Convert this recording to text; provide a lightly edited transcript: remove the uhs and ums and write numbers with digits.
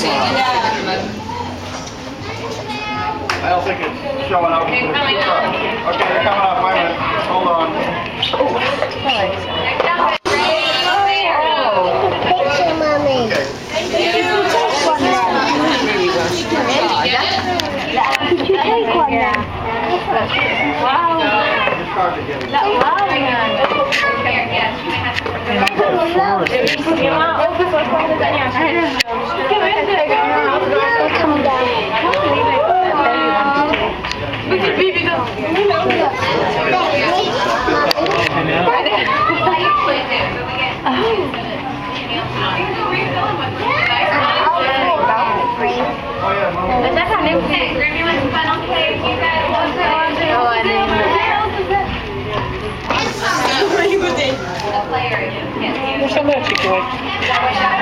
I don't think it's showing up. Okay, they're coming up. Wait a minute. Hold on. Picture, Mommy. Could you take one now? Wow. There's so much you can.